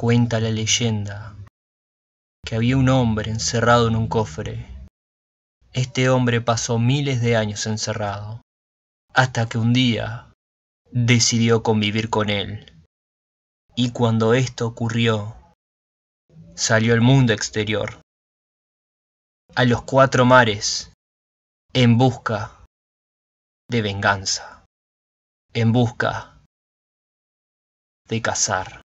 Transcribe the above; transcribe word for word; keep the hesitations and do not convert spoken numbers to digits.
Cuenta la leyenda que había un hombre encerrado en un cofre. Este hombre pasó miles de años encerrado, hasta que un día decidió convivir con él. Y cuando esto ocurrió, salió al mundo exterior, a los cuatro mares, en busca de venganza, en busca de cazar.